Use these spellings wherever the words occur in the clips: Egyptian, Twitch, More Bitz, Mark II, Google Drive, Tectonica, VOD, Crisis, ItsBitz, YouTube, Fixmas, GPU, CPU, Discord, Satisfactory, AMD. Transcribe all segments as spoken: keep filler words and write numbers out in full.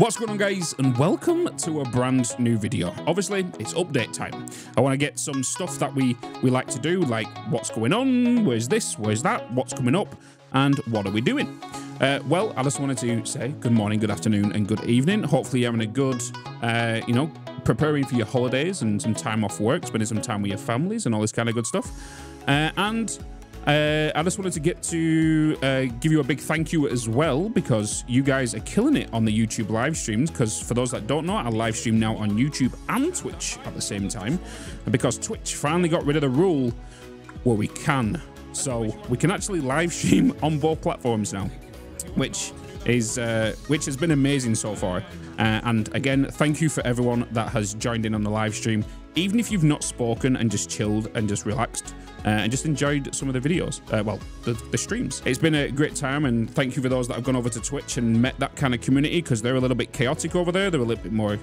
What's going on, guys, and welcome to a brand new video. Obviously, it's update time. I want to get some stuff that we we like to do, like what's going on, where's this, where's that, what's coming up, and what are we doing. Uh, well, I just wanted to say good morning, good afternoon, and good evening. Hopefully you're having a good, uh, you know, preparing for your holidays and some time off work, spending some time with your families and all this kind of good stuff. Uh, and uh, I just wanted to get to uh, give you a big thank you as well, because you guys are killing it on the YouTube live streams, because for those that don't know, I live stream now on YouTube and Twitch at the same time, because Twitch finally got rid of the rule where we can. So we can actually live stream on both platforms now, which is uh, which has been amazing so far. Uh, and again, thank you for everyone that has joined in on the live stream, even if you've not spoken and just chilled and just relaxed uh, and just enjoyed some of the videos, uh, well, the, the streams. It's been a great time, and thank you for those that have gone over to Twitch and met that kind of community, because they're a little bit chaotic over there. They're a little bit more,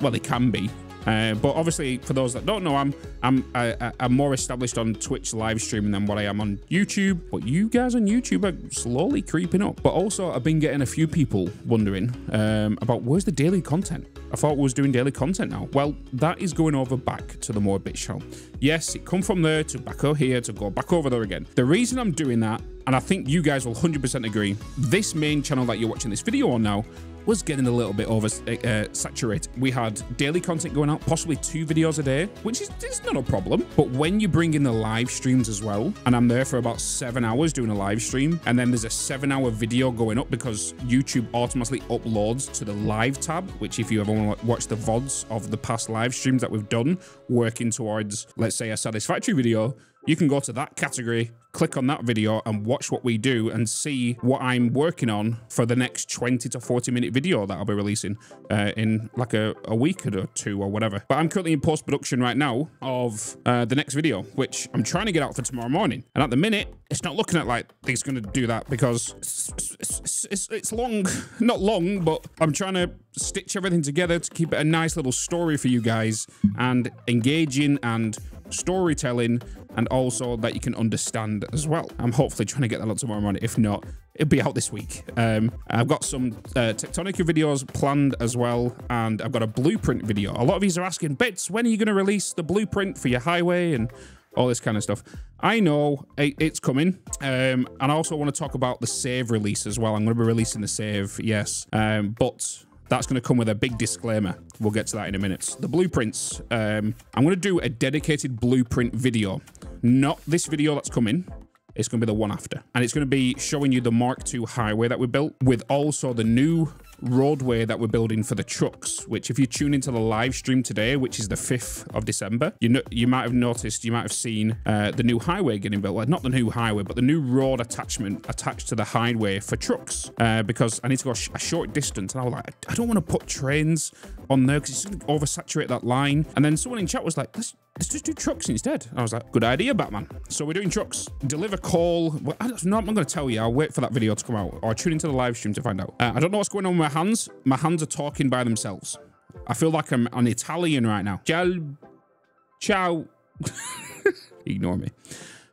well, they can be. Uh, but obviously, for those that don't know, I'm I'm I, I'm more established on Twitch live streaming than what I am on YouTube. But you guys on YouTube are slowly creeping up. But also, I've been getting a few people wondering um, about where's the daily content. I thought we was doing daily content now. Well, that is going over back to the More Bitz channel. Yes, it come from there to back over here to go back over there again. The reason I'm doing that, and I think you guys will one hundred percent agree, this main channel that you're watching this video on now was getting a little bit over uh, saturated. We had daily content going out, possibly two videos a day, which is it's not a problem. But when you bring in the live streams as well, and I'm there for about seven hours doing a live stream, and then there's a seven hour video going up because YouTube automatically uploads to the live tab, which if you ever want to watch the V O Ds of the past live streams that we've done, working towards, let's say, a Satisfactory video, you can go to that category, click on that video and watch what we do and see what I'm working on for the next twenty to forty minute video that I'll be releasing uh, in like a, a week or two or whatever. But I'm currently in post-production right now of uh, the next video, which I'm trying to get out for tomorrow morning. And at the minute, it's not looking at like it's going to do that, because it's, it's, it's, it's long, not long, but I'm trying to stitch everything together to keep it a nice little story for you guys, and engaging and storytelling, and also that you can understand as well. I'm hopefully trying to get that out tomorrow morning. If not, it'll be out this week. Um, I've got some uh, Tectonica videos planned as well, and I've got a blueprint video. A lot of these are asking, Bitz, when are you going to release the blueprint for your highway and all this kind of stuff? I know it's coming. Um, and I also want to talk about the save release as well. I'm going to be releasing the save, yes. Um, but that's going to come with a big disclaimer. We'll get to that in a minute. The blueprints. Um, I'm going to do a dedicated blueprint video. Not this video that's coming. It's going to be the one after. And it's going to be showing you the Mark two highway that we built, with also the new roadway that we're building for the trucks, which if you tune into the live stream today, which is the fifth of December, you know, you might have noticed, you might have seen uh, the new highway getting built. Well, not the new highway, but the new road attachment attached to the highway for trucks, uh, because I need to go sh a short distance. And I was like, I don't want to put trains on there because it's going to oversaturate that line. And then someone in chat was like, let's, let's just do trucks instead. And I was like, good idea, Batman. So we're doing trucks. Deliver call. Well, I don't know, I'm not going to tell you. I'll wait for that video to come out, or tune into the live stream to find out. Uh, I don't know what's going on with my hands. My hands are talking by themselves. I feel like I'm an Italian right now. Ciao. Ignore me.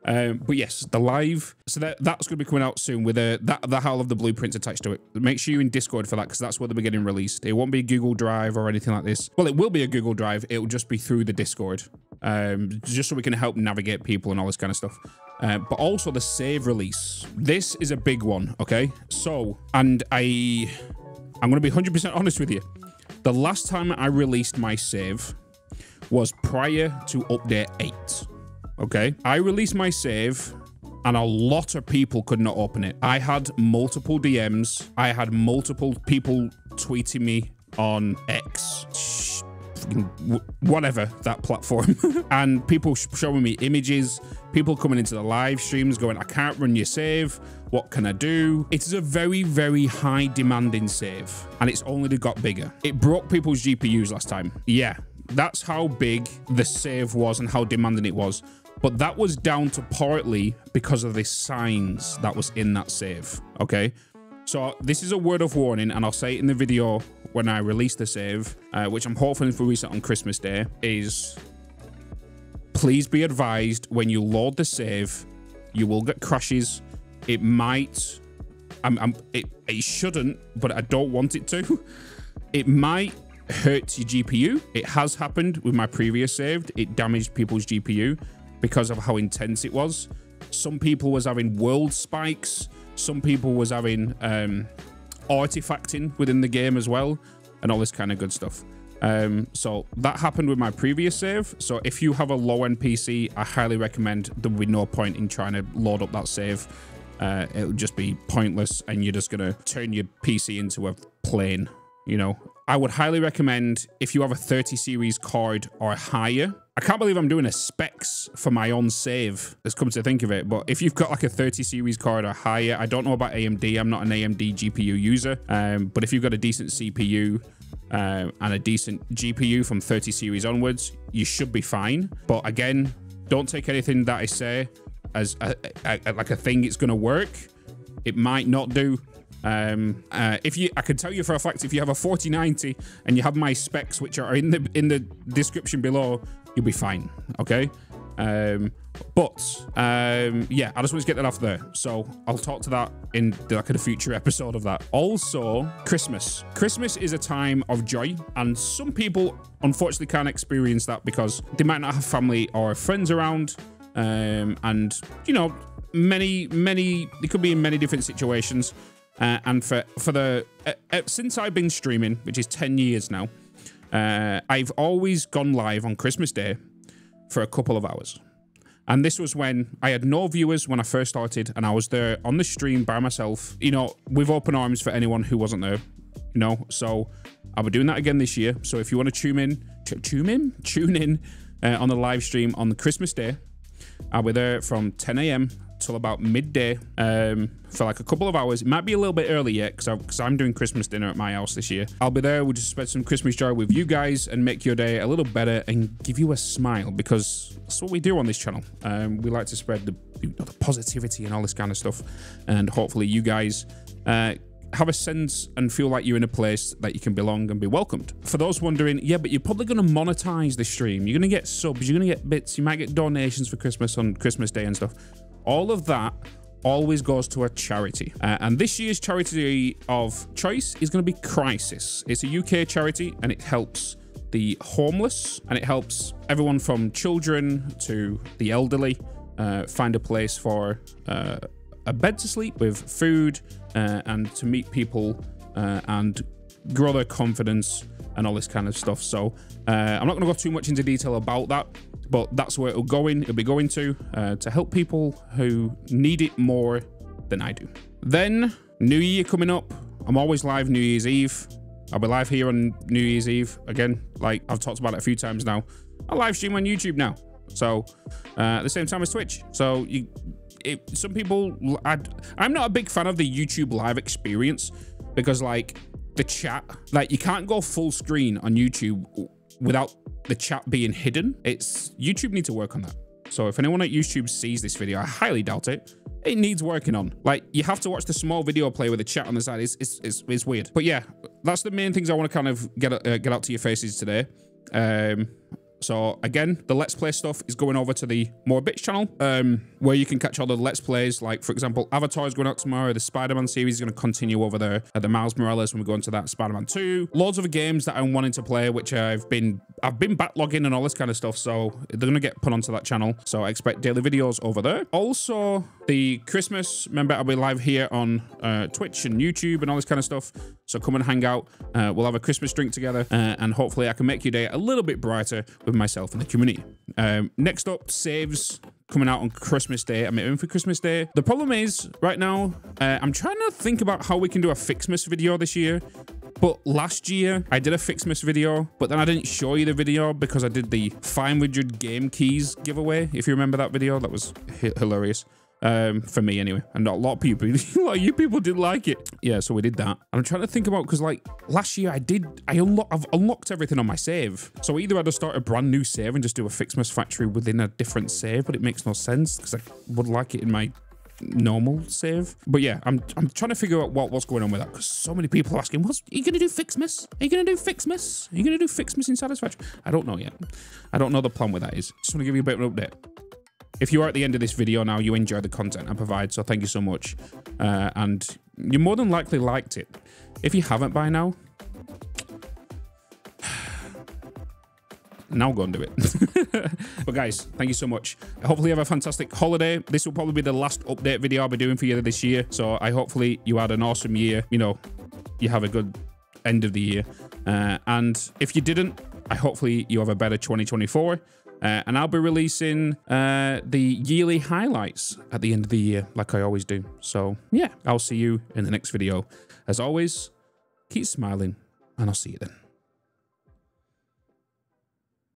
Um, but yes, the live. So that, that's going to be coming out soon with a, that, the howl of the blueprints attached to it. Make sure you're in Discord for that, because that's where they'll be getting released. It won't be a Google Drive or anything like this. Well, it will be a Google Drive. It will just be through the Discord, um, just so we can help navigate people and all this kind of stuff. Uh, but also the save release. This is a big one, okay? So, and I, I'm going to be one hundred percent honest with you. The last time I released my save was prior to update eight. Okay, I released my save and a lot of people could not open it. I had multiple D Ms. I had multiple people tweeting me on X, Shh, whatever that platform, and people showing me images, people coming into the live streams going, I can't run your save. What can I do? It is a very, very high demanding save, and it's only got bigger. It broke people's G P Us last time. Yeah, that's how big the save was and how demanding it was. But that was down to partly because of the signs that was in that save, okay? So this is a word of warning, and I'll say it in the video when I release the save, uh, which I'm hoping for reset on Christmas Day, is please be advised when you load the save, you will get crashes. It might, I'm, I'm, it, it shouldn't, but I don't want it to. It might hurt your G P U. It has happened with my previous saved. It damaged people's G P U because of how intense it was. Some people was having world spikes. Some people was having um, artifacting within the game as well, and all this kind of good stuff. Um, so that happened with my previous save. So if you have a low-end P C, I highly recommend there will be no point in trying to load up that save. Uh, it'll just be pointless, and you're just going to turn your P C into a plane, you know. I would highly recommend if you have a thirty series card or higher. I can't believe I'm doing a specs for my own save, as come to think of it, but if you've got like a thirty series card or higher, I don't know about A M D, I'm not an A M D G P U user, um, but if you've got a decent C P U uh, and a decent G P U from thirty series onwards, you should be fine. But again, don't take anything that I say as a, a, a, like a thing it's going to work. It might not do. Um, uh, if you, I can tell you for a fact, if you have a forty ninety and you have my specs, which are in the in the description below, you'll be fine. Okay. Um, but um, yeah, I just want to get that off there. So I'll talk to that in like a future episode of that. Also, Christmas. Christmas is a time of joy, and some people unfortunately can't experience that because they might not have family or friends around. Um, and you know, many many it could be in many different situations. Uh, and for for the uh, uh, since I've been streaming, which is ten years now, uh, I've always gone live on Christmas Day for a couple of hours. And this was when I had no viewers when I first started, and I was there on the stream by myself, you know, with open arms for anyone who wasn't there, you know. So I'll be doing that again this year. So if you want to tune in, tune in, tune in uh, on the live stream on the Christmas Day, I'll be there from ten A M till about midday um for like a couple of hours. It might be a little bit early yet because I'm doing Christmas dinner at my house this year. I'll be there. We'll just spread some Christmas joy with you guys and make your day a little better and give you a smile, because that's what we do on this channel. Um we like to spread the, the positivity and all this kind of stuff, and hopefully you guys uh have a sense and feel like you're in a place that you can belong and be welcomed. For those wondering, yeah, but you're probably going to monetize the stream, you're going to get subs, you're going to get bits, you might get donations for Christmas on Christmas Day and stuff. All of that always goes to a charity. Uh, and this year's charity of choice is going to be Crisis. It's a U K charity, and it helps the homeless, and it helps everyone from children to the elderly uh, find a place for uh, a bed to sleep with, food, uh, and to meet people uh, and grow their confidence and all this kind of stuff. So uh, I'm not going to go too much into detail about that, but that's where it'll go in. It'll be going to uh, to help people who need it more than I do. Then New Year coming up. I'm always live New Year's Eve. I'll be live here on New Year's Eve again. Like I've talked about it a few times now. I live stream on YouTube now, so uh, at the same time as Twitch. So you, it, some people, I'd, I'm not a big fan of the YouTube live experience because like the chat, like you can't go full screen on YouTube without the chat being hidden. It's YouTube need to work on that. So if anyone at YouTube sees this video, I highly doubt it. It needs working on. Like you have to watch the small video play with the chat on the side. It's it's it's, it's weird. But yeah, that's the main things I want to kind of get uh, get out to your faces today. Um, so again, the Let's Play stuff is going over to the More Bitz channel, um, where you can catch all the Let's Plays. Like for example, Avatar is going out tomorrow. The Spider-Man series is going to continue over there. Uh, the Miles Morales, when we go into that, Spider-Man two. Loads of games that I'm wanting to play, which I've been I've been backlogging and all this kind of stuff. So they're going to get put onto that channel. So I expect daily videos over there. Also, the Christmas, remember, I'll be live here on uh, Twitch and YouTube and all this kind of stuff. So come and hang out. Uh, we'll have a Christmas drink together, uh, and hopefully I can make your day a little bit brighter with myself and the community. Um, next up, saves coming out on Christmas Day. I'm aiming for Christmas Day. The problem is right now, uh, I'm trying to think about how we can do a Fixmas video this year. But last year I did a Fixmas video, but then I didn't show you the video because I did the five hundred game keys giveaway. If you remember that video, that was hilarious. Um, for me anyway, and not a lot of people, a lot of you people didn't like it. Yeah, so we did that. I'm trying to think about, because like last year I did, I unlo I've unlocked everything on my save. So either I just start a brand new save and just do a Fixmas factory within a different save, but it makes no sense because I would like it in my normal save. But yeah, I'm, I'm trying to figure out what, what's going on with that, because so many people are asking, what's, are you going to do Fixmas? Are you going to do Fixmas? Are you going to do Fixmas in Satisfactory? I don't know yet. I don't know the plan with that is. Just want to give you a bit of an update. If you are at the end of this video now, you enjoy the content I provide, so thank you so much. Uh, and you more than likely liked it. If you haven't by now, now go and do it. But guys, thank you so much. Hopefully you have a fantastic holiday. This will probably be the last update video I'll be doing for you this year. So I hopefully you had an awesome year. You know, you have a good end of the year. Uh, and if you didn't, I hopefully you have a better twenty twenty-four. Uh, and I'll be releasing uh, the yearly highlights at the end of the year, like I always do. So yeah, I'll see you in the next video. As always, keep smiling, and I'll see you then.